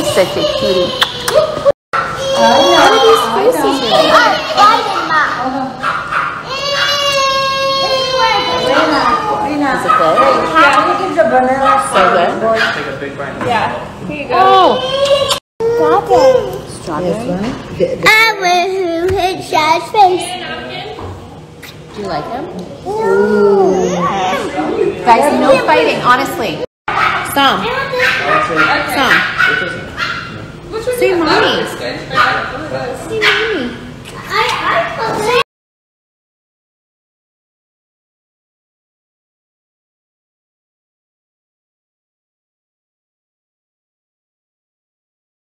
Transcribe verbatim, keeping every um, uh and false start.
It's such a cutie. How do these faces look? Is it good? Yeah. So good? Take a big bite. Yeah. Here you go. Oh. Got it. Strawberry. I will hit Shad's face. Do you like him? Ooh. Yeah. Guys, no fighting, honestly. Some. Some. Say mommy. Say mommy.